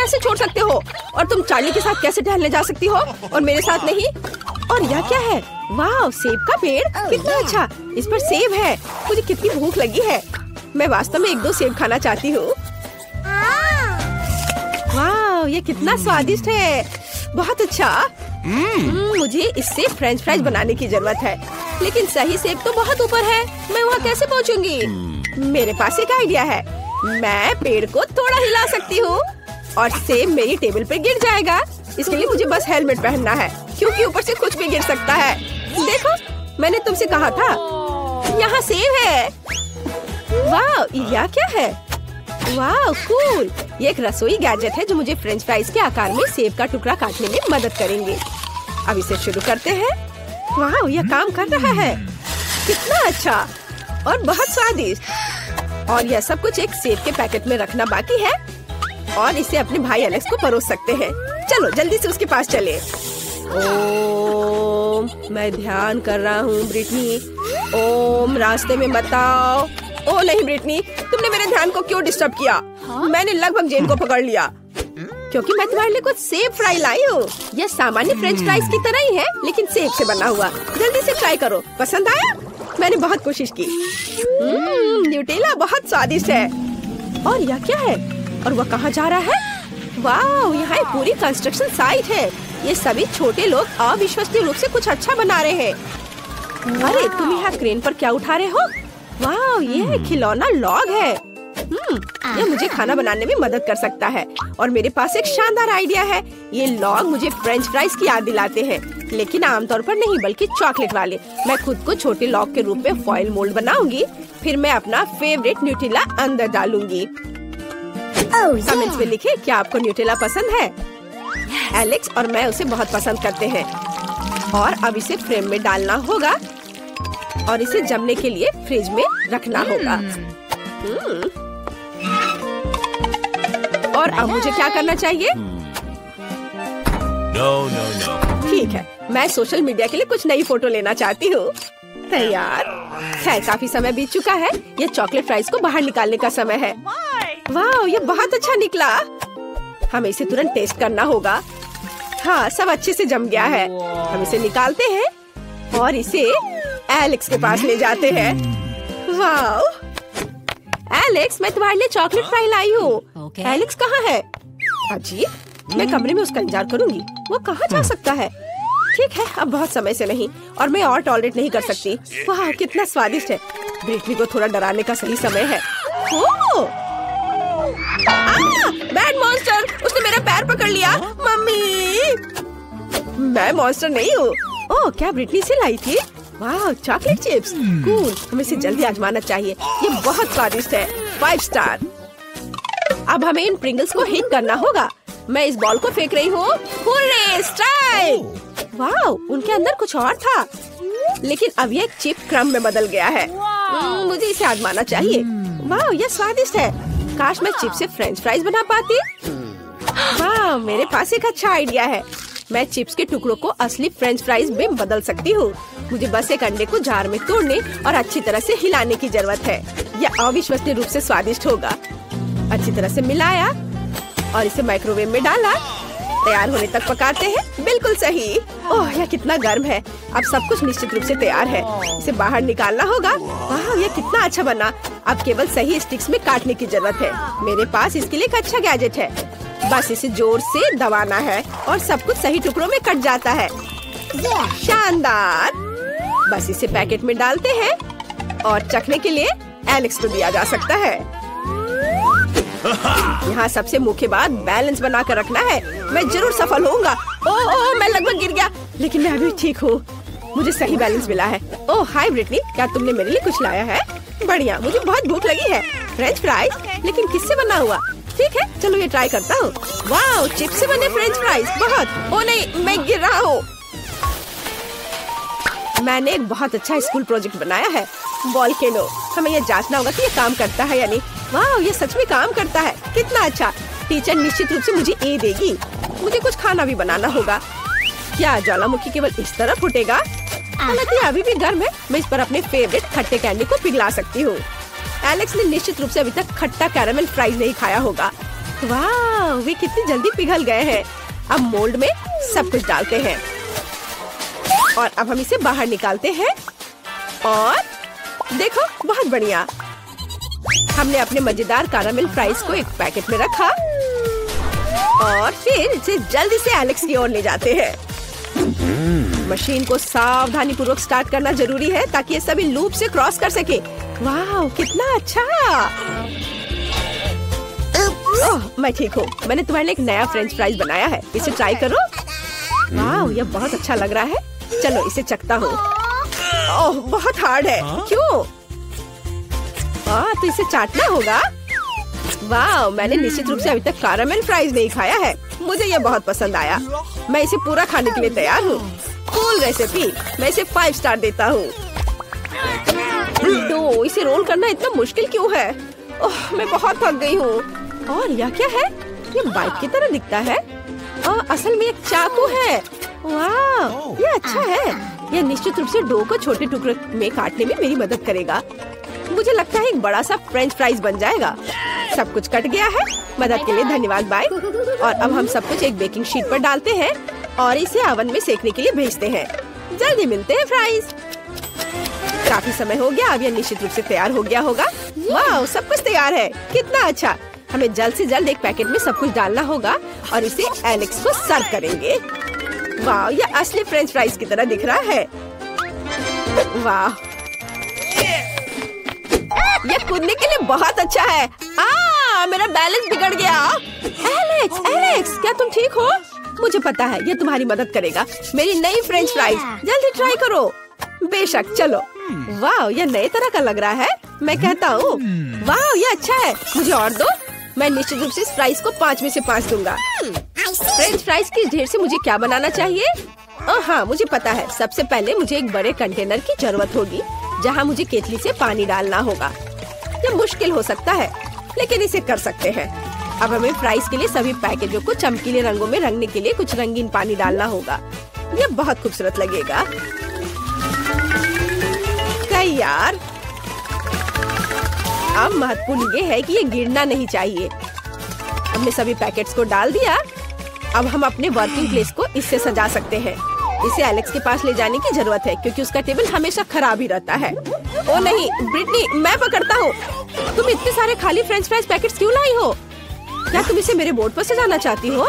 कैसे छोड़ सकते हो? और तुम चार्ली के साथ कैसे टहलने जा सकती हो और मेरे साथ नहीं? और यह क्या है? वाह, सेब का पेड़, कितना अच्छा। इस पर सेब है। मुझे कितनी भूख लगी है। मैं वास्तव में 1-2 सेब खाना चाहती हूँ। वाह, ये कितना स्वादिष्ट है, बहुत अच्छा। मुझे इससे फ्रेंच फ्राइज बनाने की जरूरत है, लेकिन सही सेब तो बहुत ऊपर है। मैं वहाँ कैसे पहुँचूंगी? मेरे पास एक आइडिया है। मैं पेड़ को थोड़ा हिला सकती हूँ और सेब मेरी टेबल पर गिर जाएगा। इसके लिए मुझे बस हेलमेट पहनना है, क्योंकि ऊपर से कुछ भी गिर सकता है। देखो, मैंने तुमसे कहा था। यहाँ सेब है। वाह, यह क्या है? वाह, कूल। ये एक रसोई गैजेट है जो मुझे फ्रेंच फ्राइज के आकार में सेब का टुकड़ा काटने में मदद करेंगे। अब इसे शुरू करते हैं। वाह, यह काम कर रहा है। कितना अच्छा और बहुत स्वादिष्ट। और यह सब कुछ एक सेब के पैकेट में रखना बाकी है और इसे अपने भाई एलेक्स को परोस सकते हैं। चलो जल्दी से उसके पास चले। ओम, मैं ध्यान कर रहा हूँ ब्रिटनी। ओम, रास्ते में मत आओ। ओ नहीं ब्रिटनी, तुमने मेरे ध्यान को क्यों डिस्टर्ब किया? मैंने लगभग जेन को पकड़ लिया, क्योंकि मैं तुम्हारे लिए कुछ सेब फ्राई लाई हूँ। यह सामान्य फ्रेंच फ्राइज की तरह ही है, लेकिन सेब से बना हुआ। जल्दी से ट्राई करो। पसंद आया? मैंने बहुत कोशिश की। न्यूटेला बहुत स्वादिष्ट है। और यह क्या है? और वह कहाँ जा रहा है? वाह, यहाँ एक पूरी कंस्ट्रक्शन साइट है। ये सभी छोटे लोग अविश्वसनीय रूप से कुछ अच्छा बना रहे हैं। अरे, तुम यहाँ क्रेन पर क्या उठा रहे हो? वाह, ये खिलौना लॉग है। यह मुझे खाना बनाने में मदद कर सकता है। और मेरे पास एक शानदार आइडिया है। ये लॉग मुझे फ्रेंच फ्राइज की याद दिलाते हैं, लेकिन आमतौर पर नहीं, बल्कि चॉकलेट वाले। मैं खुद को छोटे लॉग के रूप में फॉइल मोल्ड बनाऊंगी। फिर मैं अपना फेवरेट न्यूटेला अंदर डालूंगी। कमेंट्स में लिखें क्या आपको न्यूटेला पसंद है। एलेक्स और मैं उसे बहुत पसंद करते हैं। और अब इसे फ्रेम में डालना होगा और इसे जमने के लिए फ्रिज में रखना होगा। और अब मुझे क्या करना चाहिए? नो। ठीक है, मैं सोशल मीडिया के लिए कुछ नई फोटो लेना चाहती हूँ। तैयार है। काफी समय बीत चुका है। यह चॉकलेट फ्राइज को बाहर निकालने का समय है। वाह, ये बहुत अच्छा निकला। हमें इसे तुरंत टेस्ट करना होगा। हाँ, सब अच्छे से जम गया है। हम इसे निकालते हैं और इसे एलेक्स के पास ले जाते हैं। वाह, एलेक्स, मैं तुम्हारे लिए चॉकलेट फ्राई लाई हूँ। एलेक्स कहाँ है? अजीब, मैं कमरे में उसका इंतजार करूँगी। वो कहाँ जा सकता है? ठीक है, अब बहुत समय से नहीं, और मैं और टॉलरेट नहीं कर सकती। वाह, कितना स्वादिष्ट है। ब्रिटनी को थोड़ा डराने का सही समय है। ओह, बैड मॉन्स्टर, उसने मेरा पैर पकड़ लिया। मम्मी, मैं मॉन्स्टर नहीं हूँ। ओह, क्या ब्रिटनी से लाई थी? वाह, चॉकलेट चिप्स, कूल। हमें इसे जल्दी आजमाना चाहिए। ये बहुत स्वादिष्ट है। 5 स्टार। अब हमें इन प्रिंगल्स को हिट करना होगा। मैं इस बॉल को फेंक रही हूँ। Hurray, strike. वाह, उनके अंदर कुछ और था, लेकिन अब यह चिप क्रम में बदल गया है। मुझे इसे आजमाना चाहिए। वाह, यह स्वादिष्ट है। काश मैं चिप से फ्रेंच फ्राइज बना पाती। वाह, मेरे पास एक अच्छा आइडिया है। मैं चिप्स के टुकड़ों को असली फ्रेंच फ्राइज में बदल सकती हूँ। मुझे बस एक अंडे को जार में तोड़ने और अच्छी तरह से हिलाने की जरूरत है। यह अविश्वसनीय रूप से स्वादिष्ट होगा। अच्छी तरह से मिलाया और इसे माइक्रोवेव में डाला। तैयार होने तक पकाते हैं। बिल्कुल सही। ओह, यह कितना गर्म है। अब सब कुछ निश्चित रूप से तैयार है। इसे बाहर निकालना होगा। वाह, यह कितना अच्छा बना। अब केवल सही स्टिक्स में काटने की जरूरत है। मेरे पास इसके लिए एक अच्छा गैजेट है। बस इसे जोर से दबाना है और सब कुछ सही टुकड़ों में कट जाता है। शानदार। बस इसे पैकेट में डालते हैं और चखने के लिए एलेक्स को दिया जा सकता है। यहाँ सबसे मुख्य बात बैलेंस बना कर रखना है। मैं जरूर सफल होऊंगा। ओह, मैं लगभग गिर गया, लेकिन मैं अभी ठीक हूँ। मुझे सही बैलेंस मिला है। ओह, हाय ब्रिटनी, क्या तुमने मेरे लिए कुछ लाया है? बढ़िया, मुझे बहुत भूख लगी है। फ्रेंच फ्राइज, लेकिन किससे बना हुआ? ठीक है, चलो ये ट्राई करता हूँ। वाह, चिप्स से बने फ्रेंच फ्राइज, बहुत। ओ नहीं, मैं गिर रहा हूँ। मैंने एक बहुत अच्छा स्कूल प्रोजेक्ट बनाया है। वॉल्केनो। हमें यह जांचना होगा कि ये काम करता है या नहीं। वाह, ये सच में काम करता है। कितना अच्छा। टीचर निश्चित रूप से मुझे ए देगी। मुझे कुछ खाना भी बनाना होगा। क्या ज्वालामुखी केवल इस तरह फूटेगा? हालांकि अभी भी गर्म है। मैं इस पर अपने फेवरेट खट्टे कैंडी को पिघला सकती हूँ। एलेक्स ने निश्चित रूप से अभी तक खट्टा कैरामेल फ्राइज नहीं खाया होगा। वाह, वे कितनी जल्दी पिघल गए हैं। अब मोल्ड में सब कुछ डालते हैं और अब हम इसे बाहर निकालते हैं और देखो बहुत बढ़िया। हमने अपने मजेदार कारामेल फ्राइज को एक पैकेट में रखा और फिर इसे जल्दी से एलेक्स की ओर ले जाते हैं। मशीन को सावधानी पूर्वक स्टार्ट करना जरूरी है ताकि ये सभी लूप से क्रॉस कर सके। वाह कितना अच्छा। ओह, मैं ठीक हूँ। मैंने तुम्हारे लिए एक नया फ्रेंच फ्राइज बनाया है, इसे ट्राई करो। वाह यह बहुत अच्छा लग रहा है। चलो इसे चखता हूँ। ओह बहुत हार्ड है। क्यों? आह तो इसे चाटना होगा। वाह मैंने निश्चित रूप से अभी तक कारामेल फ्राइज नहीं खाया है। मुझे यह बहुत पसंद आया। मैं इसे पूरा खाने के लिए तैयार हूँ। कूल रेसिपी, मैं इसे 5 स्टार देता हूँ। तो इसे रोल करना इतना मुश्किल क्यों है? ओह मैं बहुत थक गई हूँ। और यह क्या है? ये बाइक की तरह दिखता है और असल में एक चाकू है। वाह यह अच्छा है। यह निश्चित रूप से डो को छोटे टुकड़े में काटने में मेरी मदद करेगा। मुझे लगता है एक बड़ा सा फ्रेंच फ्राइज बन जाएगा। सब कुछ कट गया है। मदद के लिए धन्यवाद बाय। और अब हम सब कुछ एक बेकिंग शीट पर डालते हैं और इसे ओवन में सेकने के लिए भेजते हैं। जल्दी मिलते हैं फ्राइज। काफी समय हो गया, अब यह निश्चित रूप से तैयार हो गया होगा। वाह सब कुछ तैयार है, कितना अच्छा। हमें जल्द से जल्द एक पैकेट में सब कुछ डालना होगा और इसे एलेक्स को सर्व करेंगे। वाह यह असली फ्रेंच फ्राइज की तरह दिख रहा है। वाह यह कूदने के लिए बहुत अच्छा है। आ मेरा बैलेंस बिगड़ गया। एलेक्स एलेक्स क्या तुम ठीक हो? मुझे पता है यह तुम्हारी मदद करेगा। मेरी नई फ्रेंच फ्राइज, जल्दी ट्राई करो। बेशक चलो। वाह यह नए तरह का लग रहा है। मैं कहता हूँ वाह यह अच्छा है। मुझे और दो। मैं निश्चित रूप से इस फ्राइज को 5 में से 5 दूंगा। फ्रेंच फ्राइज के ढेर से मुझे क्या बनाना चाहिए? हाँ मुझे पता है। सबसे पहले मुझे एक बड़े कंटेनर की जरूरत होगी जहाँ मुझे केतली से पानी डालना होगा। यह मुश्किल हो सकता है लेकिन इसे कर सकते हैं। अब हमें फ्राइज के लिए सभी पैकेजों को चमकीले रंगों में रंगने के लिए कुछ रंगीन पानी डालना होगा। यह बहुत खूबसूरत लगेगा। तैयार। अब महत्वपूर्ण ये है कि ये गिरना नहीं चाहिए। हमने सभी पैकेट्स को डाल दिया। अब हम अपने वर्किंग प्लेस को इससे सजा सकते हैं। इसे एलेक्स के पास ले जाने की जरूरत है क्योंकि उसका टेबल हमेशा खराब ही रहता है। ओ नहीं ब्रिटनी, मैं पकड़ता हूँ। तुम इतने सारे खाली फ्रेंच फ्राइज पैकेट्स क्यों लाई हो? क्या तुम इसे मेरे बोर्ड पर सजाना चाहती हो?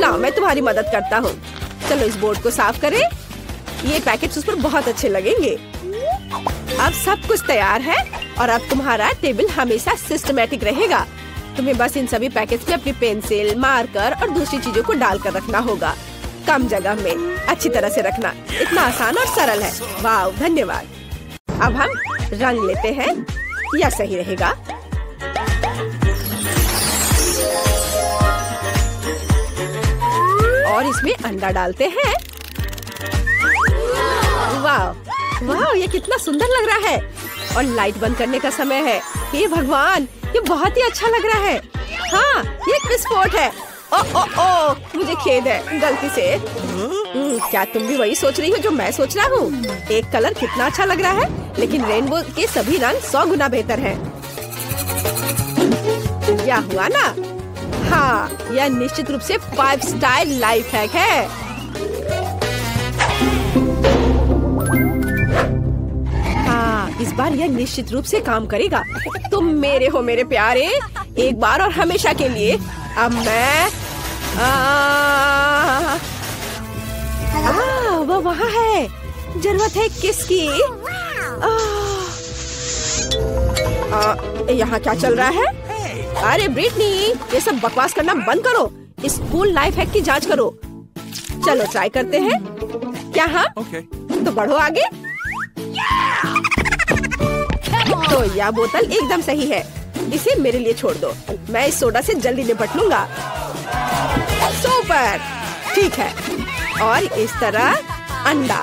लाओ मैं तुम्हारी मदद करता हूँ। चलो इस बोर्ड को साफ करें। ये पैकेट्स उस पर बहुत अच्छे लगेंगे। अब सब कुछ तैयार है और अब तुम्हारा टेबल हमेशा सिस्टमेटिक रहेगा। तुम्हें बस इन सभी पैकेट्स में अपनी पेंसिल, मार्कर और दूसरी चीजों को डालकर रखना होगा। कम जगह में अच्छी तरह से रखना इतना आसान और सरल है। वाह धन्यवाद। अब हम रंग लेते हैं, यह सही रहेगा। और इसमें अंडा डालते हैं। वाह वाह ये कितना सुंदर लग रहा है। और लाइट बंद करने का समय है। हे भगवान ये बहुत ही अच्छा लग रहा है। हाँ ये विस्फोट है। ओ ओ ओ मुझे खेद है गलती से। क्या तुम भी वही सोच रही हो जो मैं सोच रहा हूँ? एक कलर कितना अच्छा लग रहा है लेकिन रेनबो के सभी रंग 100 गुना बेहतर हैं। क्या हुआ ना? हाँ यह निश्चित रूप से 5 स्टार लाइफ हैक है। हाँ इस बार यह निश्चित रूप से काम करेगा। तुम मेरे हो मेरे प्यारे, एक बार और हमेशा के लिए। अब मैं वो वहाँ है। जरूरत है किसकी? यहाँ क्या चल रहा है? अरे ब्रिटनी ये सब बकवास करना बंद करो। इस स्कूल लाइफ हैक की जांच करो। चलो ट्राई करते हैं। क्या? हाँ तो बढ़ो आगे। तो यह बोतल एकदम सही है। इसे मेरे लिए छोड़ दो, मैं इस सोडा से जल्दी निपट लूंगा। सुपर ठीक है। और इस तरह अंडा।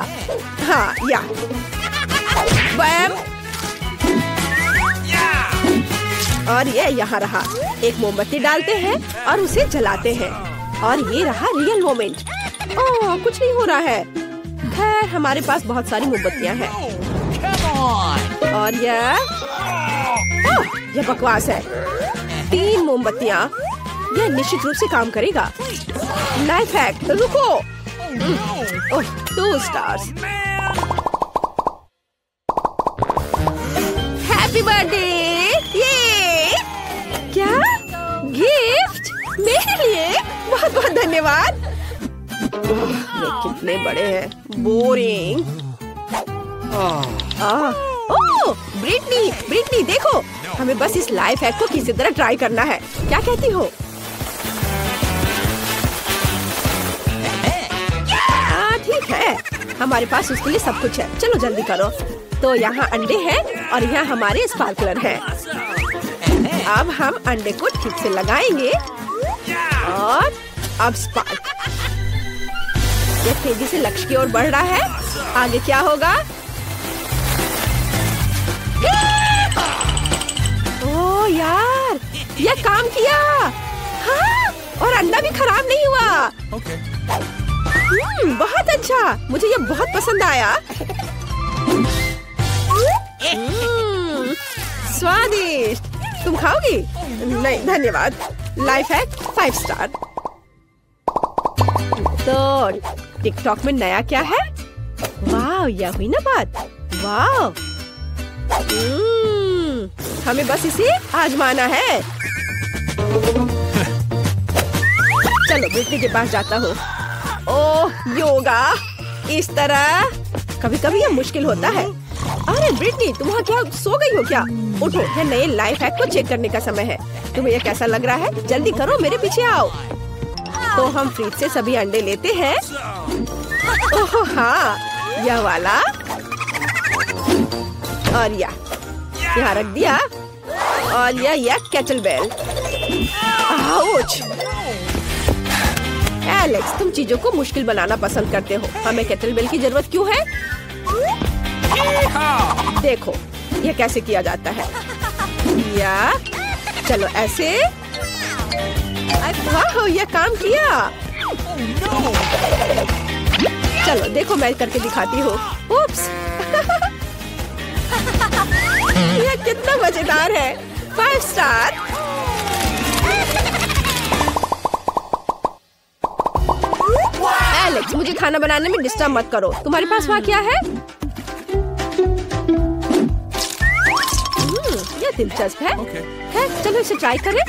हाँ या बैम। और ये यहाँ रहा। एक मोमबत्ती डालते हैं और उसे जलाते हैं और ये रहा रियल मोमेंट। ओह कुछ नहीं हो रहा है। खैर हमारे पास बहुत सारी मोमबत्तियाँ हैं। और यह बकवास है। 3 मोमबत्तियाँ। यह निश्चित रूप से काम करेगा। लाइफ हैक, रुको। Oh, 2 stars. Happy birthday. ये क्या गिफ्ट मेरे लिए? बहुत बहुत धन्यवाद। ये कितने बड़े हैं। बोरिंग। ओह, ब्रिटनी देखो, हमें बस इस लाइफ हैक को किसी तरह ट्राई करना है। क्या कहती हो? हाँ ठीक है, हमारे पास उसके लिए सब कुछ है। चलो जल्दी करो। तो यहाँ अंडे हैं और यहाँ हमारे स्पार्कलर है। अब हम अंडे को ठीक से लगाएंगे और अब स्पार्क। यह तेजी से लक्ष्य की ओर बढ़ रहा है। आगे क्या होगा? ओ यार, यह काम किया। हाँ, और अंडा भी खराब नहीं हुआ। बहुत अच्छा, मुझे यह बहुत पसंद आया। स्वादिष्ट। तुम खाओगी? नहीं धन्यवाद। Life hack 5 star. तो टिकटॉक में नया क्या है? वाह, यह हुई ना बात। वाह, हमें बस इसे आजमाना है। चलो ब्रिटनी के पास जाता हूँ। ओह, योगा इस तरह। कभी कभी यह मुश्किल होता है। अरे ब्रिटनी, तुम वहाँ क्या सो गई हो क्या? उठो, यह नए लाइफ हैक को चेक करने का समय है। तुम्हें यह कैसा लग रहा है? जल्दी करो, मेरे पीछे आओ। तो हम फ्रिज से सभी अंडे लेते हैं। ओह हाँ, यह वाला और या यहाँ रख दिया और या कैटल बेल। आउच। एलेक्स, तुम चीजों को मुश्किल बनाना पसंद करते हो। हमें कैटल बेल की जरूरत क्यों है? देखो यह कैसे किया जाता है। या चलो ऐसे। वाह, यह काम किया। चलो देखो, मैं करके दिखाती हूँ। उप्स, यह कितना मजेदार है। 5 स्टार। एलेक्स, मुझे खाना बनाने में डिस्टर्ब मत करो। तुम्हारे पास वहाँ क्या है? यह दिलचस्प है। है, चलो इसे ट्राई करें।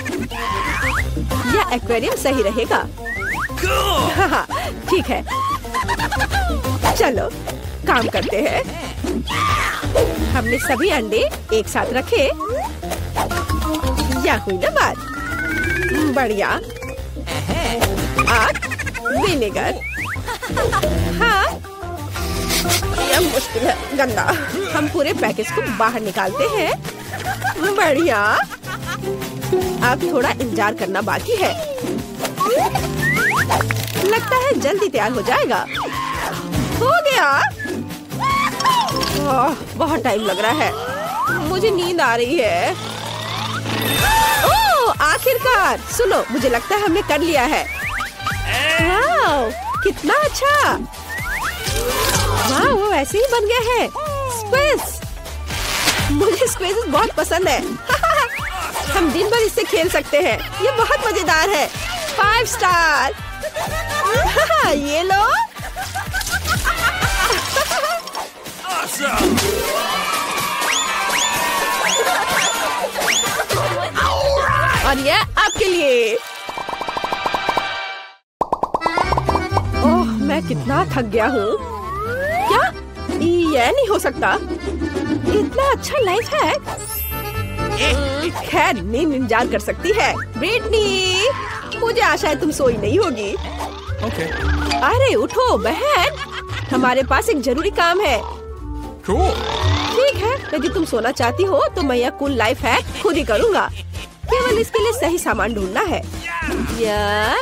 यह एक्वेरियम सही रहेगा। हाँ, ठीक है, चलो काम करते हैं। हमने सभी अंडे एक साथ रखे। या हुई ना बात। बढ़िया। आग, विनेगर। हाँ, यह मुश्किल है। गंदा। हम पूरे पैकेज को बाहर निकालते हैं। बढ़िया। अब थोड़ा इंतजार करना बाकी है। लगता है जल्दी तैयार हो जाएगा। हो गया। बहुत टाइम लग रहा है। मुझे नींद आ रही है। ओह, आखिरकार। सुनो, मुझे लगता है हमने कर लिया है। वाव, कितना अच्छा। वाव, वो ऐसे ही बन गया है। स्क्विज। मुझे स्क्विज बहुत पसंद है। हम दिन भर इससे खेल सकते हैं। ये बहुत मजेदार है। 5 स्टार। ये लो। और ये आपके लिए। ओह, मैं कितना थक गया हूँ। क्या ये नहीं हो सकता? इतना अच्छा लाइफ है। खैर, नींद इंतजार कर सकती है। ब्रिटनी, मुझे आशा है तुम सोई नहीं होगी। अरे उठो बहन, हमारे पास एक जरूरी काम है। ठीक है, यदि तुम सोना चाहती हो तो मैं यह कूल लाइफ हैक खुद ही करूँगा। केवल इसके लिए सही सामान ढूंढना है। यह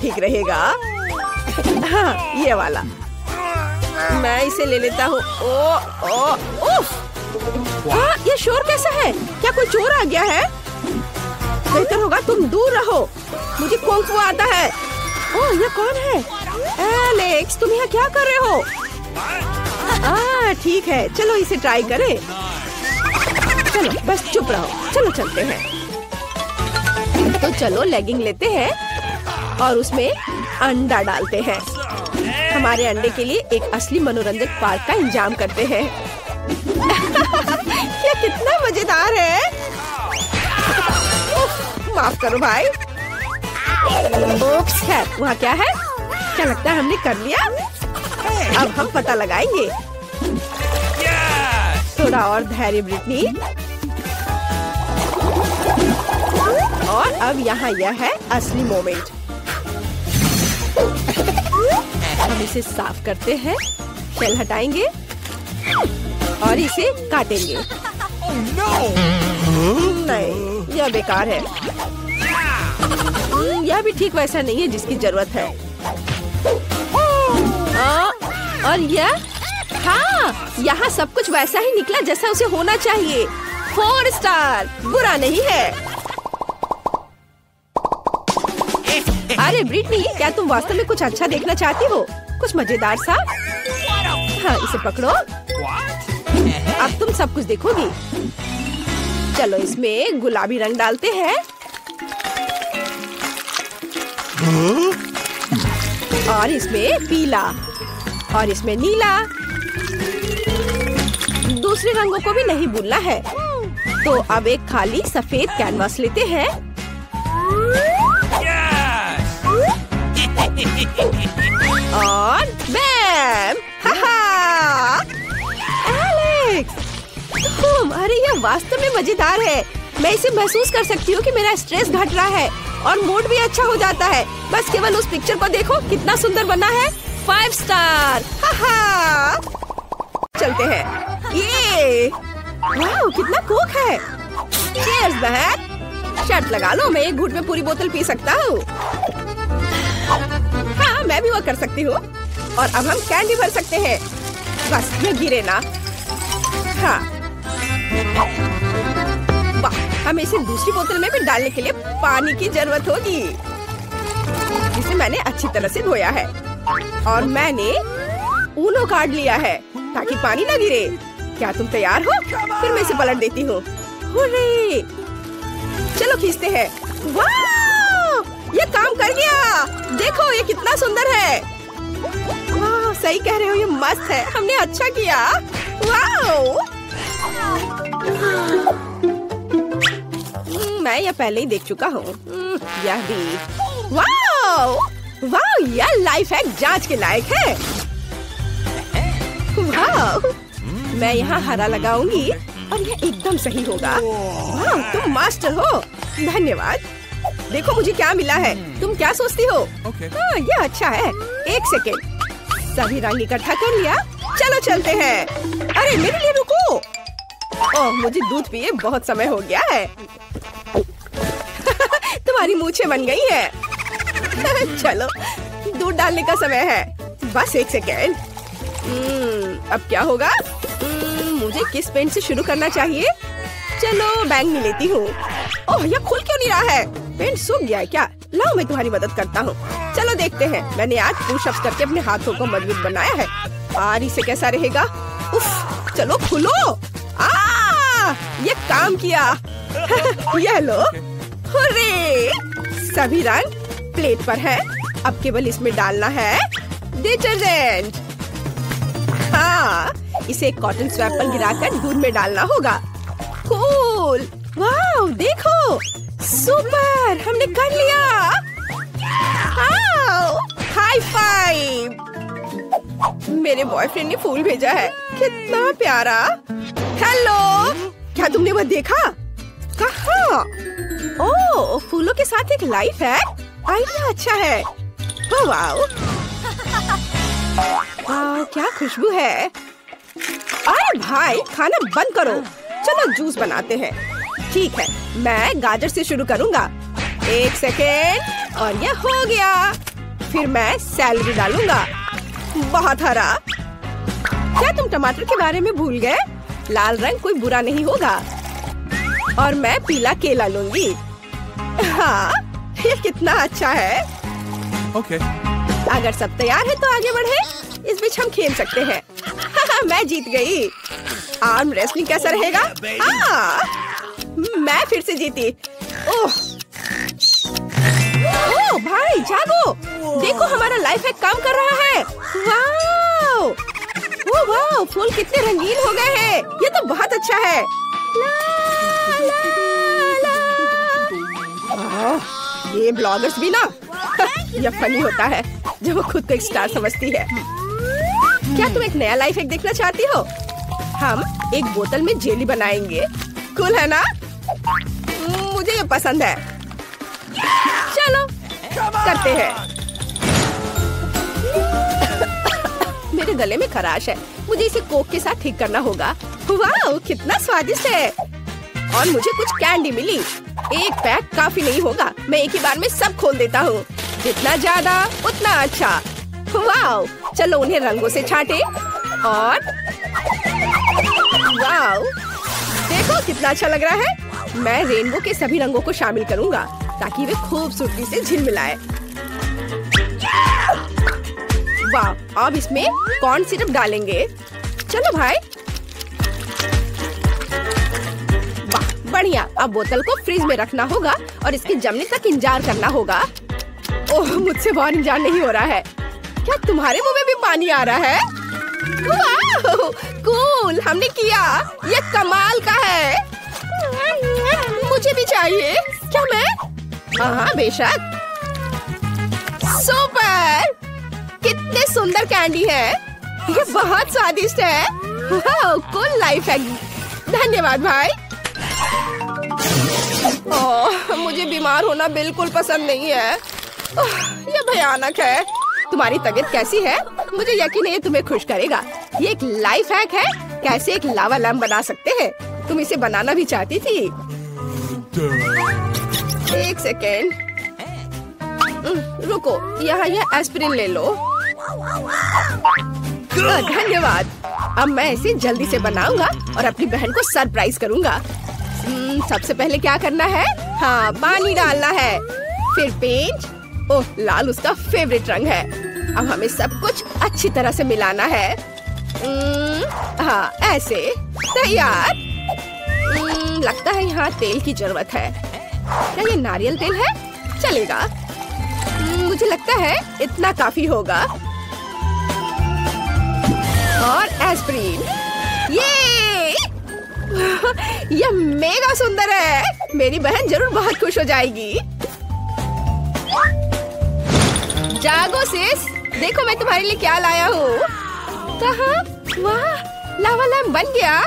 ठीक रहेगा। हाँ, ये वाला। मैं इसे ले लेता हूँ। हाँ, यह शोर कैसा है? क्या कोई चोर आ गया है? बेहतर होगा तुम दूर रहो। मुझे कोंकू आता है। ओह, यह कौन है? एलेक्स, तुम यहाँ क्या कर रहे हो? ठीक है, चलो इसे ट्राई करें। चलो बस चुप रहो। चलो चलते हैं। तो चलो लेगिंग लेते हैं और उसमें अंडा डालते हैं। हमारे अंडे के लिए एक असली मनोरंजक पार्क का इंतजाम करते हैं। ये कितना मजेदार है। माफ करो भाई। ओप्स, खैर वहाँ क्या है? क्या लगता है हमने कर लिया? अब हम पता लगाएंगे। थोड़ा और धैर्य ब्रिटनी। और अब यहाँ यह है असली मोमेंट। हम इसे साफ करते हैं, शेल हटाएंगे और इसे काटेंगे। नहीं, यह बेकार है। यह भी ठीक वैसा नहीं है जिसकी जरूरत है। और यह, हाँ, यहाँ सब कुछ वैसा ही निकला जैसा उसे होना चाहिए। 4 स्टार, बुरा नहीं है। अरे ब्रिटनी, क्या तुम वास्तव में कुछ अच्छा देखना चाहती हो? कुछ मजेदार सा? हाँ, इसे पकड़ो। अब तुम सब कुछ देखोगी। चलो इसमें गुलाबी रंग डालते हैं और इसमें पीला और इसमें नीला। दूसरे रंगों को भी नहीं भूलना है। तो अब एक खाली सफेद कैनवास लेते हैं। और बैम, हाहा, एलेक्स, तुम, अरे यह वास्तव में मजेदार है। मैं इसे महसूस कर सकती हूँ कि मेरा स्ट्रेस घट रहा है और मूड भी अच्छा हो जाता है। बस केवल उस पिक्चर को देखो, कितना सुंदर बना है। 5 स्टार, हाहा। चलते हैं। ये वाओ, कितना कोक है। चीयर्स बहन। शर्त लगा लो, मैं एक घूंट में पूरी बोतल पी सकता हूँ। हाँ, मैं भी वो कर सकती हूँ। और अब हम कैंडी भर सकते हैं। बस ये गिरे ना। हाँ, वाह, हमें इसे दूसरी बोतल में भी डालने के लिए पानी की जरूरत होगी। इसे मैंने अच्छी तरह से धोया है और मैंने ऊनो काट लिया है ताकि पानी ना गिरे। क्या तुम तैयार हो? फिर मैं इसे पलट देती हूँ। हुर्रे, चलो खींचते हैं। वाह, ये काम कर गया। देखो ये कितना सुंदर है। वाह, सही कह रहे हो, ये मस्त है। हमने अच्छा किया। वाह, मैं यह पहले ही देख चुका हूँ। यह भी। वाह वाह, यह लाइफ हैक जांच के लायक है। वाह, मैं यहाँ हरा लगाऊंगी और यह एकदम सही होगा। वाह, तुम मास्टर हो। धन्यवाद। देखो मुझे क्या मिला है। तुम क्या सोचती हो? हाँ, यह अच्छा है। 1 सेकेंड, सभी रंग इकट्ठा कर लिया। चलो चलते हैं। अरे मेरे लिए रुको। ओह, मुझे दूध पिए बहुत समय हो गया है। तुम्हारी मूछें बन गई हैं। चलो, दूध डालने का समय है। बस 1 सेकेंड। अब क्या होगा? मुझे किस पेंट से शुरू करना चाहिए? चलो बैंगनी लेती हूँ। ओह, यह खुल क्यों नहीं रहा है? पेंट सूख गया है क्या? लाओ, मैं तुम्हारी मदद करता हूँ। चलो देखते हैं। मैंने आज पुशअप्स करके अपने हाथों को मजबूत बनाया है। और इसे कैसा रहेगा? उफ, चलो खुलो। ये काम किया। ये लो। हुर्रे, सभी रंग प्लेट पर है। अब केवल इसमें डालना है डिटर्जेंट। हाँ, इसे कॉटन स्वैप पर गिराकर दूध में डालना होगा। कूल। वाह, देखो, सुपर, हमने कर लिया। High five. मेरे बॉयफ्रेंड ने फूल भेजा है, कितना प्यारा। हेलो, क्या तुमने वह देखा? कहाँ? ओह, फूलों के साथ एक लाइफ है। आइडिया अच्छा है। वाओ, क्या खुशबू है। अरे भाई, खाना बंद करो। चलो जूस बनाते हैं। ठीक है, मैं गाजर से शुरू करूंगा। 1 सेकेंड, और यह हो गया। फिर मैं सैलरी डालूंगा। बहुत हरा। क्या तुम टमाटर के बारे में भूल गए? लाल रंग कोई बुरा नहीं होगा। और मैं पीला केला लूंगी। हाँ, ये कितना अच्छा है। ओके। अगर सब तैयार है तो आगे बढ़े। इस बीच हम खेल सकते हैं। मैं जीत गई। आर्म रेसलिंग कैसा रहेगा? मैं फिर से जीती। ओह, जागो, देखो हमारा लाइफ हैक काम कर रहा है। वाओ, ओ वाओ, फूल कितने रंगीन हो गए हैं। ये तो बहुत अच्छा है। ला, ला, ला। ये ब्लॉगर्स भी ना, ये फनी होता है जब वो खुद को एक स्टार समझती है। क्या तुम एक नया लाइफ हैक देखना चाहती हो? हम एक बोतल में जेली बनाएंगे। कूल है ना? मुझे ये पसंद है। चलो करते हैं। मेरे गले में खराश है, मुझे इसे कोक के साथ ठीक करना होगा। वाह, कितना स्वादिष्ट है। और मुझे कुछ कैंडी मिली। एक पैक काफी नहीं होगा, मैं एक ही बार में सब खोल देता हूँ। जितना ज्यादा उतना अच्छा। वाह, चलो उन्हें रंगों से छांटे। और वाह, देखो कितना अच्छा लग रहा है। मैं रेनबो के सभी रंगों को शामिल करूँगा ताकि वे खूबसूरती से झिलमिलाए। वाह, अब इसमें कॉर्न सिरप डालेंगे। चलो भाई, वाह बढ़िया। अब बोतल को फ्रिज में रखना होगा और इसके जमने तक इंतजार करना होगा। ओह, मुझसे बहुत इंतजार नहीं हो रहा है। क्या तुम्हारे मुंह में भी पानी आ रहा है? वाह, कूल, हमने किया। ये कमाल का है। मुझे भी चाहिए। क्या मैं? हाँ, बेशक। सुपर, कितने सुंदर कैंडी है। ये बहुत स्वादिष्ट है। वाह, कूल लाइफ है। धन्यवाद भाई। ओह, मुझे बीमार होना बिल्कुल पसंद नहीं है। ओह, ये भयानक है। तुम्हारी तबीयत कैसी है? मुझे यकीन है तुम्हें खुश करेगा। ये एक लाइफ हैक है, कैसे एक लावा लैंप बना सकते हैं। तुम इसे बनाना भी चाहती थी। एक सेकेंड, रुको, यहाँ यह एस्पिरिन ले लो। धन्यवाद। अब मैं इसे जल्दी से बनाऊंगा और अपनी बहन को सरप्राइज करूंगा। सबसे पहले क्या करना है? हाँ, पानी डालना है, फिर पेंट। ओह, लाल उसका फेवरेट रंग है। अब हमें सब कुछ अच्छी तरह से मिलाना है। हाँ, ऐसे तैयार। लगता है यहाँ तेल की जरूरत है। क्या ये नारियल तेल है? चलेगा। मुझे लगता है इतना काफी होगा। और एस्प्रीन। ये मेगा सुंदर है। मेरी बहन जरूर बहुत खुश हो जाएगी। जागो सिस, देखो मैं तुम्हारे लिए क्या लाया हूँ। कहाँ? वाह, लावा लैंप बन गया।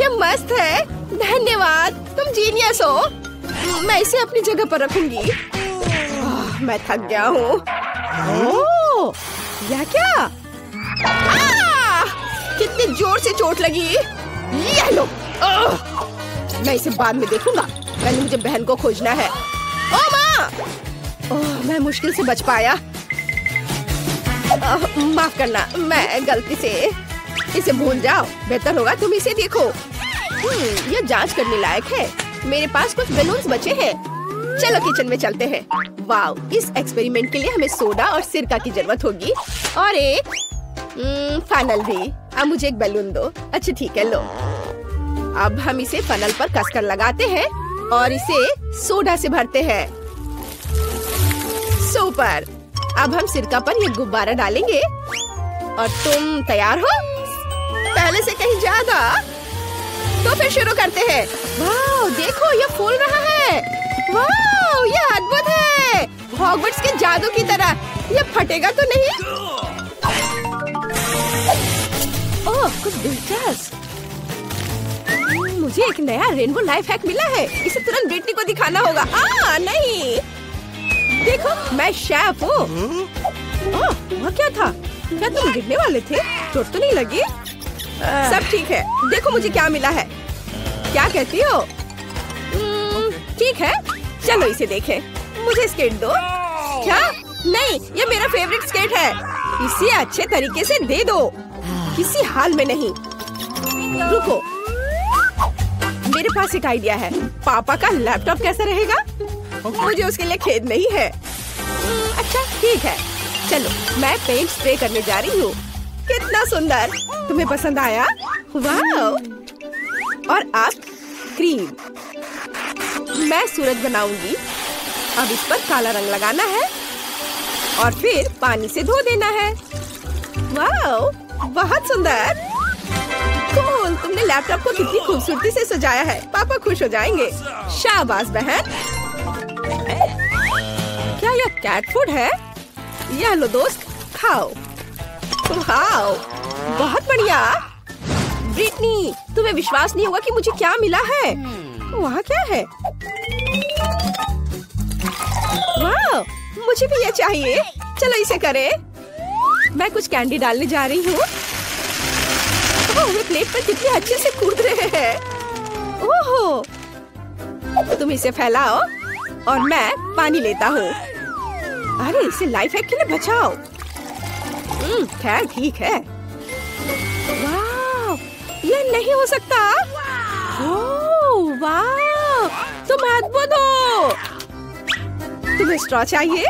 ये मस्त है। धन्यवाद, तुम जीनियस हो। मैं इसे अपनी जगह पर रखूंगी। मैं थक गया हूँ। ओह, यह क्या? कितने जोर से चोट लगी। ये लो। मैं इसे बाद में देखूंगा, पहले मुझे बहन को खोजना है। ओ माँ। ओह, मैं मुश्किल से बच पाया। माफ करना, मैं गलती से। इसे भूल जाओ, बेहतर होगा तुम इसे देखो। यह जांच करने लायक है। मेरे पास कुछ बैलून्स बचे हैं। चलो किचन में चलते हैं। वाह, इस एक्सपेरिमेंट के लिए हमें सोडा और सिरका की जरूरत होगी और एक फनल भी। अब मुझे एक बैलून दो। अच्छा ठीक है, लो। अब हम इसे फनल पर कसकर लगाते हैं और इसे सोडा से भरते हैं। सुपर। अब हम सिरका पर ये गुब्बारा डालेंगे। और तुम तैयार हो? पहले से कहीं ज्यादा। तो फिर शुरू करते हैं। वाह, देखो ये फूल रहा है। वाह, ये अद्भुत है। हॉगवर्ट्स के जादू की तरह। ये फटेगा तो नहीं? ओह, कुछ दिलचस्प। मुझे एक नया रेनबो लाइफ हैक मिला है। इसे तुरंत बेटी को दिखाना होगा। नहीं, देखो मैं शेफ हूँ। वह क्या था? क्या तुम गिरने वाले थे? चोट तो नहीं लगी? सब ठीक है। देखो मुझे क्या मिला है। क्या कहती हो? ठीक है, चलो इसे देखें। मुझे स्केट दो। क्या? नहीं, ये मेरा फेवरेट स्केट है। इसे अच्छे तरीके से दे दो। किसी हाल में नहीं। रुको, मेरे पास एक आइडिया है। पापा का लैपटॉप कैसा रहेगा? मुझे उसके लिए खेद नहीं है। अच्छा ठीक है, चलो मैं पेंट स्प्रे करने जा रही हूँ। कितना सुंदर। तुम्हें पसंद आया? वाह। और अब क्रीम। मैं सूरज बनाऊंगी। अब इस पर काला रंग लगाना है। और फिर पानी से धो देना है। वाह, बहुत सुंदर। कौन, तुमने लैपटॉप को कितनी खूबसूरती से सजाया है। पापा खुश हो जाएंगे। शाबाश बहन। क्या यह कैट फूड है? यह लो दोस्त, खाओ। वाह, बहुत बढ़िया। ब्रिटनी, तुम्हें विश्वास नहीं होगा कि मुझे क्या मिला है। वहाँ क्या है? वाह, मुझे भी ये चाहिए। चलो इसे करें। मैं कुछ कैंडी डालने जा रही हूँ। वे प्लेट पर कितने अच्छे से कूद रहे हैं। ओहो, तुम इसे फैलाओ और मैं पानी लेता हूँ। अरे, इसे लाइफ हैक के लिए बचाओ। खैर ठीक है। वाह, यह नहीं हो सकता। ओह वाह, तुम अद्भुत हो। तुम्हें स्ट्रॉ चाहिए?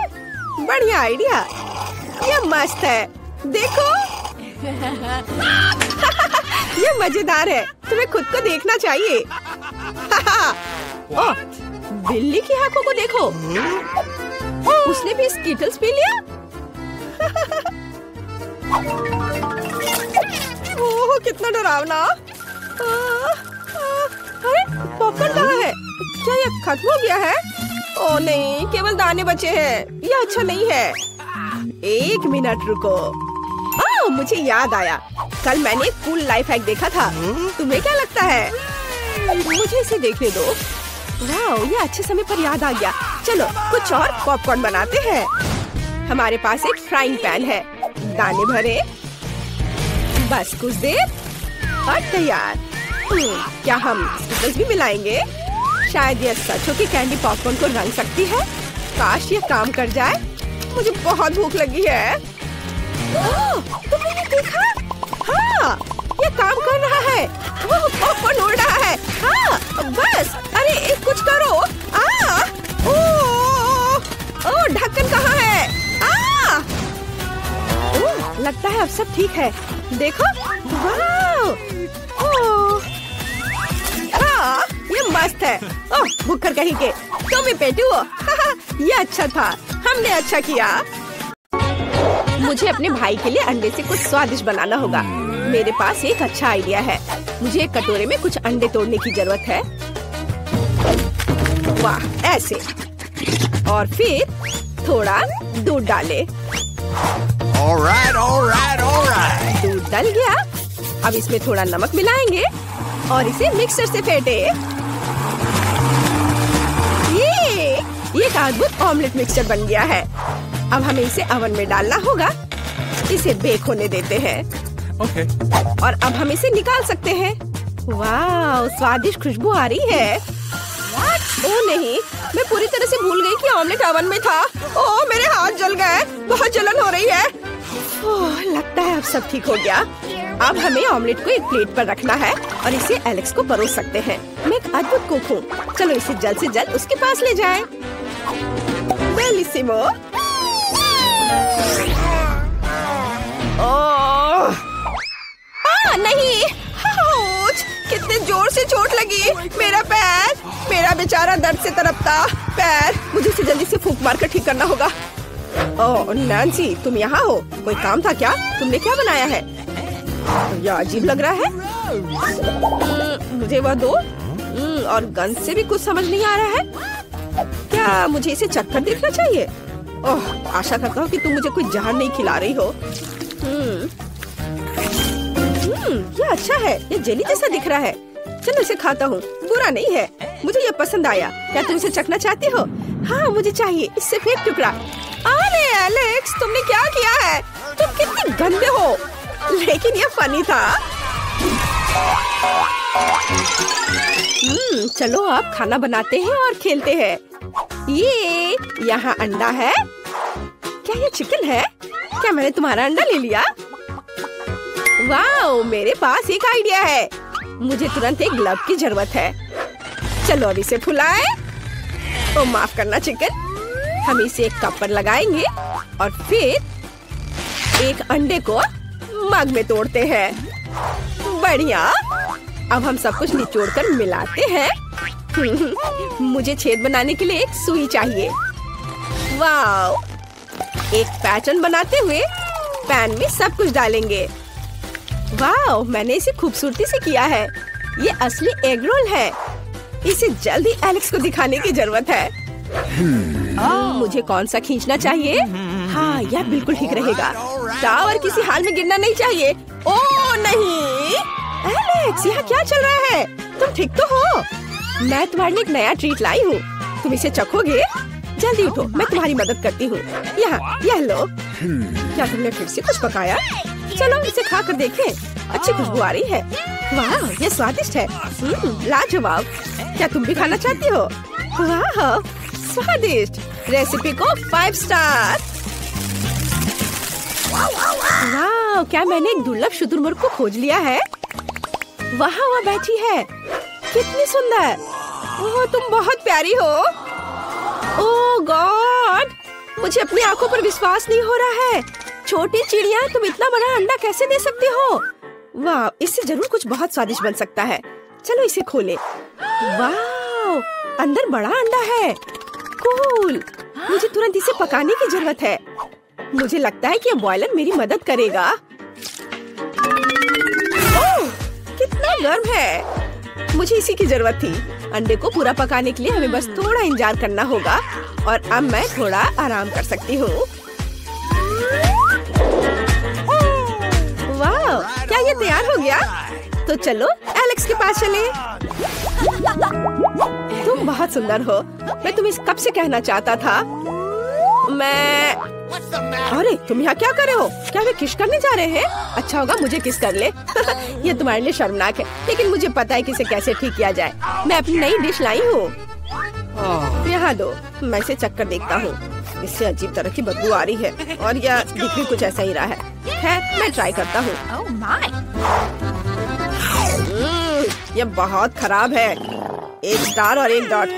बढ़िया आइडिया। यह मस्त है। देखो यह मजेदार है। तुम्हें खुद को देखना चाहिए। ओह, बिल्ली की आंखों को देखो। उसने भी स्कीटल्स पी लिया। ओह, कितना डरावना। अरे, पॉपकॉर्न कहाँ है? क्या यह खत्म हो गया है? ओह नहीं, केवल दाने बचे हैं। यह अच्छा नहीं है। एक मिनट रुको। ओह, मुझे याद आया, कल मैंने एक कूल लाइफ हैक देखा था। तुम्हें क्या लगता है? मुझे इसे देखने दो। वाह, यह अच्छे समय पर याद आ गया। चलो कुछ और पॉपकॉर्न बनाते हैं। हमारे पास एक फ्राइंग पैन है। दाने भरे, बस कुछ देर और तैयार। क्या हम स्टिकर्स भी मिलाएंगे? शायद यह सचो की कैंडी पॉपकॉर्न को रंग सकती है। काश यह काम कर जाए। मुझे बहुत भूख लगी है। तुमने देखा? हाँ, यह काम कर रहा है। वो पॉपकॉर्न उड़ रहा है। हाँ, बस। अरे कुछ करो। ओह, ढक्कन कहाँ है? ओह, लगता है अब सब ठीक है। देखो, वाह। ओह, ये मस्त है। ओह, भूखकर कहीं के तुम ही पेटू हो। ये अच्छा था, हमने अच्छा किया। मुझे अपने भाई के लिए अंडे से कुछ स्वादिष्ट बनाना होगा। मेरे पास एक अच्छा आइडिया है। मुझे एक कटोरे में कुछ अंडे तोड़ने की जरूरत है। वाह, ऐसे। और फिर थोड़ा दूध डाले। ऑलराइट। दूध डल गया। अब इसमें थोड़ा नमक मिलाएंगे और इसे मिक्सर से फेंटे। ये एक अद्भुत ऑमलेट मिक्सचर बन गया है। अब हमें इसे अवन में डालना होगा। इसे बेक होने देते हैं। ओके। और अब हम इसे निकाल सकते हैं। वाह, स्वादिष्ट खुशबू आ रही है। ओह नहीं, मैं पूरी तरह से भूल गई कि ऑमलेट अवन में था। ओह, मेरे हाथ जल गए। बहुत जलन हो रही है। ओह, लगता है अब सब ठीक हो गया। अब हमें ऑमलेट को एक प्लेट पर रखना है और इसे एलेक्स को परोस सकते हैं। मैं एक अद्भुत कुक हूँ। चलो इसे जल्द से जल्द उसके पास ले जाएं। बेलिसिमो। ओह, नहीं। आउच, कितने जोर से चोट लगी। मेरा पैर, मेरा बेचारा दर्द से तड़पता पैर। मुझे इसे जल्दी से फूंक मारकर ठीक करना होगा। ओह नैंसी, तुम यहाँ हो? कोई काम था क्या? तुमने क्या बनाया है? यह अजीब लग रहा है। मुझे वह दो। और गंध से भी कुछ समझ नहीं आ रहा है। क्या मुझे इसे चखकर देखना चाहिए? ओह, आशा करता हूँ कि तुम मुझे कोई जहर नहीं खिला रही हो। यह अच्छा है। यह जेली जैसा दिख रहा है। चलो इसे खाता हूँ। बुरा नहीं है। मुझे यह पसंद आया। क्या तुम इसे चखना चाहती हो? हाँ, मुझे चाहिए। इससे फिर टुकड़ा। अरे एलेक्स, तुमने क्या किया है? तुम कितने गंदे हो। लेकिन यह फनी था। चलो अब खाना बनाते हैं और खेलते हैं। ये यहाँ अंडा है। क्या ये चिकन है? क्या मैंने तुम्हारा अंडा ले लिया? वाह, मेरे पास एक आइडिया है। मुझे तुरंत एक ग्लव की जरूरत है। चलो अब इसे फुलाएं। ओ माफ करना चिकन। हम इसे एक कप पर लगाएंगे और फिर एक अंडे को मग में तोड़ते हैं। बढ़िया। अब हम सब कुछ निचोड़कर मिलाते हैं। मुझे छेद बनाने के लिए एक सुई चाहिए। वाह, एक पैटर्न बनाते हुए पैन में सब कुछ डालेंगे। वाह, मैंने इसे खूबसूरती से किया है। ये असली एग रोल है। इसे जल्दी एलेक्स को दिखाने की जरूरत है। मुझे कौन सा खींचना चाहिए? हाँ, यह बिल्कुल ठीक रहेगा। टावर किसी हाल में गिरना नहीं चाहिए। ओह नहीं, एलेक्स, यहाँ क्या चल रहा है? तुम ठीक तो हो? मैं तुम्हारे लिए एक नया ट्रीट लाई हूँ, तुम इसे चखोगे? जल्दी उठो, मैं तुम्हारी मदद करती हूँ। यहाँ, यह लो। क्या तुमने फिर से कुछ पकाया? चलो इसे खा कर देखें। अच्छी खुशबू आ रही है। वाह, ये स्वादिष्ट है। लाजवाब। क्या तुम भी खाना चाहती हो? वाह, स्वादिष्ट। रेसिपी को 5 स्टार। वाह, क्या मैंने एक दुर्लभ शुतुरमुर्ग को खोज लिया है? वहाँ वह बैठी है। कितनी सुंदर। ओह, तुम बहुत प्यारी हो। ओह गॉड, मुझे अपनी आंखों पर विश्वास नहीं हो रहा है। छोटी चिड़िया, तुम इतना बड़ा अंडा कैसे दे सकते हो? वाह, इससे जरूर कुछ बहुत स्वादिष्ट बन सकता है। चलो इसे खोलें। वाह, अंदर बड़ा अंडा है। कूल, मुझे तुरंत इसे पकाने की जरूरत है। मुझे लगता है कि बॉयलर मेरी मदद करेगा। ओह, कितना गर्म है। मुझे इसी की जरूरत थी। अंडे को पूरा पकाने के लिए हमें बस थोड़ा इंतजार करना होगा और अब मैं थोड़ा आराम कर सकती हूँ। क्या ये तैयार हो गया? तो चलो एलेक्स के पास चलें। तुम बहुत सुंदर हो। मैं तुम्हें कब से कहना चाहता था। मैं, अरे तुम यहाँ क्या कर रहे हो? क्या वे किस करने जा रहे हैं? अच्छा होगा मुझे किस कर ले। ये तुम्हारे लिए शर्मनाक है, लेकिन मुझे पता है कि इसे कैसे ठीक किया जाए। मैं अपनी नई डिश लाई हूँ। यहाँ दो, मैं इसे चक्कर देखता हूँ। इससे अजीब तरह की बदबू आ रही है और यह दिख भी कुछ ऐसा ही रहा है। मैं ट्राई करता हूँ। यह बहुत खराब है। 1 स्टार और 1 डॉट।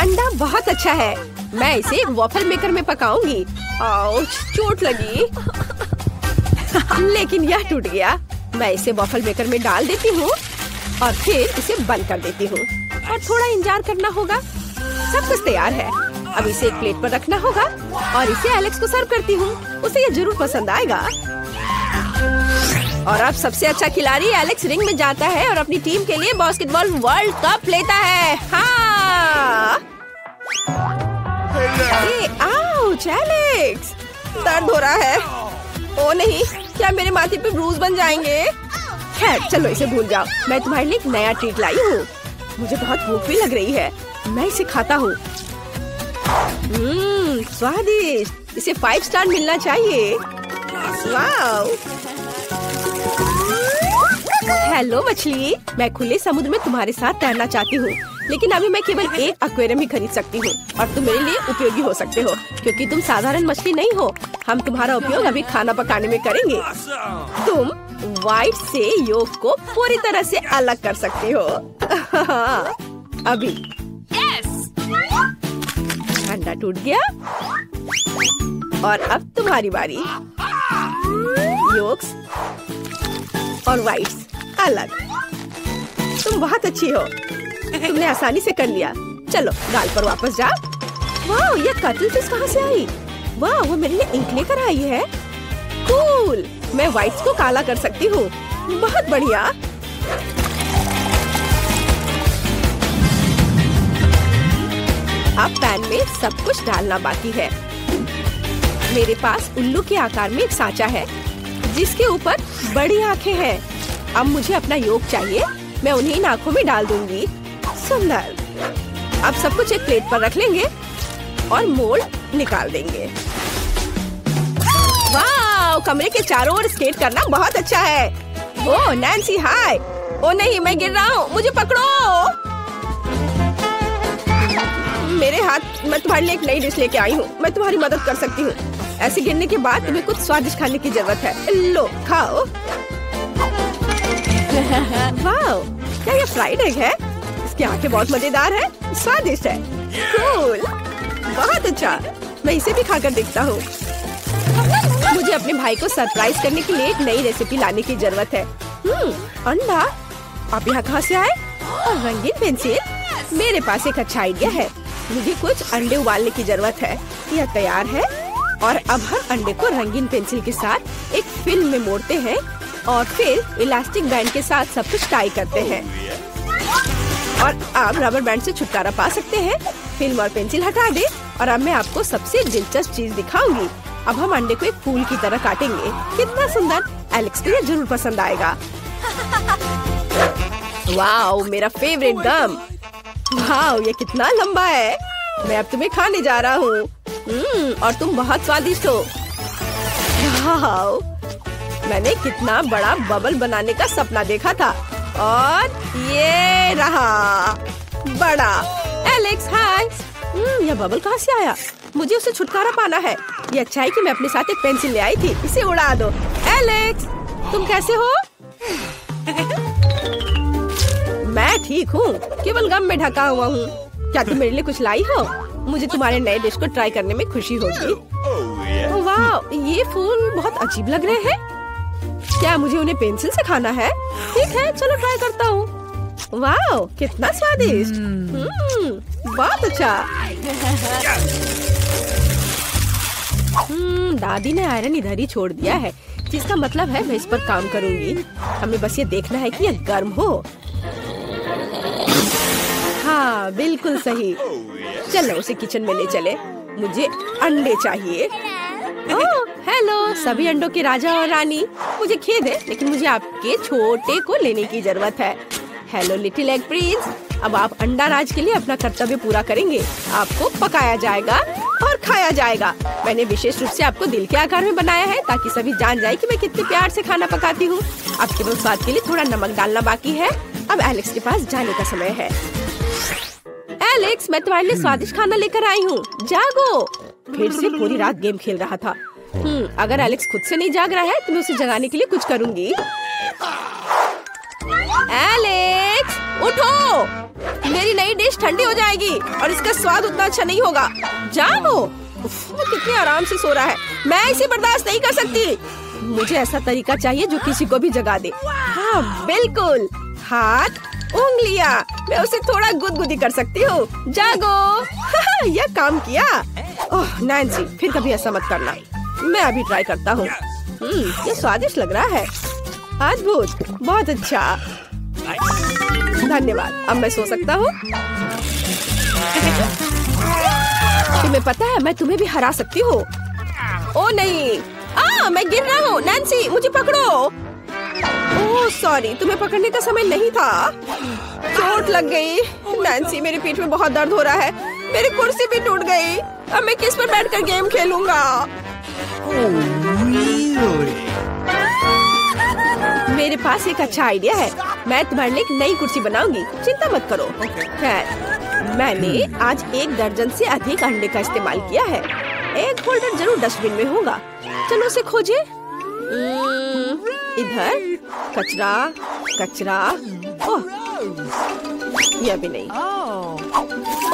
अंडा बहुत अच्छा है। मैं इसे एक वॉफल मेकर में पकाऊंगी। आउच, चोट लगी। लेकिन यह टूट गया। मैं इसे वॉफल मेकर में डाल देती हूँ और फिर इसे बंद कर देती हूँ और थोड़ा इंतजार करना होगा। सब कुछ तैयार है। अब इसे एक प्लेट पर रखना होगा और इसे एलेक्स को सर्व करती हूँ। उसे ये जरूर पसंद आएगा। और अब सबसे अच्छा खिलाड़ी एलेक्स रिंग में जाता है और अपनी टीम के लिए बास्केटबॉल वर्ल्ड कप लेता है। हाँ। अरे आउच, एलेक्स, दर्द हो रहा है। ओ नहीं, क्या मेरे माथे पे ब्रूज बन जाएंगे? खैर, चलो इसे भूल जाओ। मैं तुम्हारे लिए एक नया ट्रीट लाई हूँ। मुझे बहुत भूख भी लग रही है। मैं इसे खाता हूँ। स्वादिष्ट। इसे 5 स्टार मिलना चाहिए। हेलो मछली, मैं खुले समुद्र में तुम्हारे साथ तैरना चाहती हूँ, लेकिन अभी मैं केवल एक एक्वेरियम ही खरीद सकती हूँ और तुम मेरे लिए उपयोगी हो सकते हो, क्योंकि तुम साधारण मछली नहीं हो। हम तुम्हारा उपयोग अभी खाना पकाने में करेंगे। तुम व्हाइट से योक को पूरी तरह से अलग कर सकते हो। अभी अंडा टूट गया और अब तुम्हारी बारी। योक्स और वाइट्स अलग। तुम बहुत अच्छी हो। तुमने आसानी से कर लिया। चलो दाल पर वापस जाओ। वाह, ये कटलफिश कहाँ से आई? वाह, वो मेरे लिए इंक लेकर आई है। कूल, मैं वाइट्स को काला कर सकती हूँ। बहुत बढ़िया। अब पैन में सब कुछ डालना बाकी है। मेरे पास उल्लू के आकार में एक सांचा है जिसके ऊपर बड़ी आंखें हैं। अब मुझे अपना योक चाहिए। मैं उन्हें इन आंखों में डाल दूंगी। सुंदर। अब सब कुछ एक प्लेट पर रख लेंगे और मोल्ड निकाल देंगे। वाह, कमरे के चारों ओर स्केट करना बहुत अच्छा है। ओह नैन्सी, हाय। ओह नहीं, मैं गिर रहा हूँ, मुझे पकड़ो। मेरे हाथ। मैं तुम्हारे लिए एक नई डिश लेके आई हूँ। मैं तुम्हारी मदद कर सकती हूँ। ऐसे गिरने के बाद तुम्हें कुछ स्वादिष्ट खाने की जरूरत है। लो खाओ। वाह, क्या ये फ्राइड एग है? इसकी आंखें बहुत मजेदार है। स्वादिष्ट है। कूल, बहुत अच्छा। मैं इसे भी खाकर देखता हूँ। मुझे अपने भाई को सरप्राइज करने के लिए एक नई रेसिपी लाने की जरूरत है। अंडा, आप यहाँ कहाँ से आए? और रंगीन पेंसिल। मेरे पास एक अच्छा आइडिया है। मुझे कुछ अंडे उबालने की जरूरत है। यह तैयार है और अब हम अंडे को रंगीन पेंसिल के साथ एक फिल्म में मोड़ते हैं और फिर इलास्टिक बैंड के साथ सब कुछ टाई करते हैं और आप रबर बैंड से छुटकारा पा सकते हैं। फिल्म और पेंसिल हटा दे और अब मैं आपको सबसे दिलचस्प चीज दिखाऊंगी। अब हम अंडे को एक फूल की तरह काटेंगे। कितना सुंदर! एलेक्स को यह जरूर पसंद आएगा। वाओ, मेरा फेवरेट गम। वाओ, ये कितना लंबा है। मैं अब तुम्हें खाने जा रहा हूँ और तुम बहुत स्वादिष्ट हो। वाओ, मैंने कितना बड़ा बबल बनाने का सपना देखा था और ये रहा बड़ा। Alex hi. यह बबल कहाँ से आया? मुझे उसे छुटकारा पाना है। ये अच्छा है कि मैं अपने साथ एक पेंसिल ले आई थी। इसे उड़ा दो। एलेक्स, तुम कैसे हो? मैं ठीक हूँ, केवल गम में ढका हुआ हूँ। क्या तुम मेरे लिए कुछ लाई हो? मुझे तुम्हारे नए डिश को ट्राई करने में खुशी होगी। वाह, ये फूल बहुत अजीब लग रहे हैं। क्या मुझे उन्हें पेंसिल से खाना है? ठीक है, चलो ट्राई करता हूँ। वाह, कितना स्वादिष्ट। बहुत अच्छा। दादी ने आयरन इधर ही छोड़ दिया है, जिसका मतलब है मैं इस पर काम करूंगी। हमें बस ये देखना है कि यह गर्म हो। हाँ, बिल्कुल सही। चलो उसे किचन में ले चले। मुझे अंडे चाहिए। हेलो सभी अंडों के राजा और रानी, मुझे खेद है लेकिन मुझे आपके छोटे को लेने की जरूरत है। हेलो लिटिल एग प्रिंस, अब आप अंडा राज के लिए अपना कर्तव्य पूरा करेंगे। आपको पकाया जाएगा और खाया जाएगा। मैंने विशेष रूप से आपको दिल के आकार में बनाया है ताकि सभी जान जाए कि मैं कितने प्यार से खाना पकाती हूँ। अब केवल स्वाद के लिए थोड़ा नमक डालना बाकी है। अब एलेक्स के पास जाने का समय है। एलेक्स, मैं तुम्हारे लिए स्वादिष्ट खाना लेकर आई हूँ, जागो। फिर से पूरी रात गेम खेल रहा था। अगर एलेक्स खुद से नहीं जाग रहा है तो मैं उसे जगाने के लिए कुछ करूँगी। एलेक्स, उठो, मेरी नई डिश ठंडी हो जाएगी और इसका स्वाद उतना अच्छा नहीं होगा। जागो। कितने आराम से सो रहा है। मैं इसे बर्दाश्त नहीं कर सकती। मुझे ऐसा तरीका चाहिए जो किसी को भी जगा दे। हाँ बिल्कुल, हाथ, उंगलियां। मैं उसे थोड़ा गुदगुदी कर सकती हूँ। जागो। यह काम किया। ओह नैंसी, फिर कभी ऐसा मत करना। मैं अभी ट्राई करता हूँ। ये स्वादिष्ट लग रहा है। अद्भुत, बहुत अच्छा, धन्यवाद। अब मैं सो सकता हूँ। तुम्हें पता है मैं तुम्हें भी हरा सकती हूँ। ओ नहीं, मैं गिर रहा हूँ। नैंसी, मुझे पकड़ो। ओह सॉरी, तुम्हें पकड़ने का समय नहीं था। चोट लग गई। नैंसी, मेरी पीठ में बहुत दर्द हो रहा है। मेरी कुर्सी भी टूट गई। अब मैं किस पर बैठकर गेम खेलूंगा? मेरे पास एक अच्छा आइडिया है। मैं तुम्हारे लिए एक नई कुर्सी बनाऊंगी, चिंता मत करो। खैर, मैंने आज 1 दर्जन से अधिक अंडे का इस्तेमाल किया है। एक फोल्डर जरूर डस्टबिन में होगा। चलो उसे खोजे। इधर कचरा, कचरा। ओह, यह भी नहीं।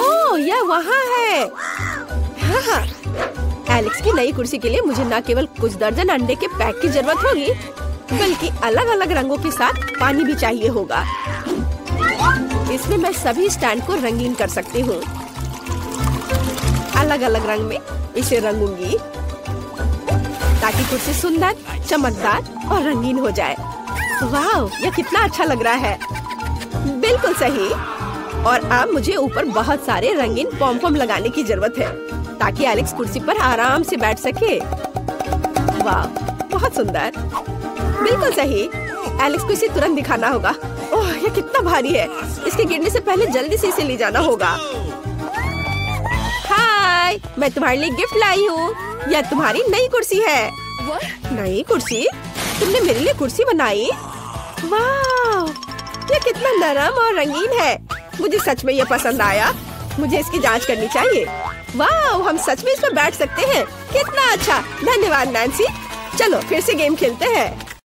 ओह, यह वहाँ है। हाँ, एलेक्स की नई कुर्सी के लिए मुझे न केवल कुछ दर्जन अंडे के पैक की जरूरत होगी बल्कि अलग अलग रंगों के साथ पानी भी चाहिए होगा। इसमें मैं सभी स्टैंड को रंगीन कर सकती हूँ। अलग अलग रंग में इसे रंगूंगी ताकि कुर्सी सुंदर, चमकदार और रंगीन हो जाए। वाह, यह कितना अच्छा लग रहा है। बिल्कुल सही। और अब मुझे ऊपर बहुत सारे रंगीन पॉमपॉम लगाने की जरूरत है ताकि एलेक्स कुर्सी पर आराम से बैठ सके। वाह, बहुत सुंदर। बिल्कुल सही। एलेक्स को इसे तुरंत दिखाना होगा। ओह, ये कितना भारी है। इसके गिरने से पहले जल्दी से इसे ले जाना होगा। हाय, मैं तुम्हारे लिए गिफ्ट लाई हूँ। यह तुम्हारी नई कुर्सी है। नई कुर्सी? तुमने मेरे लिए कुर्सी बनाई? वाह, यह कितना नरम और रंगीन है। मुझे सच में यह पसंद आया। मुझे इसकी जाँच करनी चाहिए। वाह, हम सच में इस पर बैठ सकते हैं। कितना अच्छा, धन्यवाद नैंसी। चलो फिर से गेम खेलते हैं।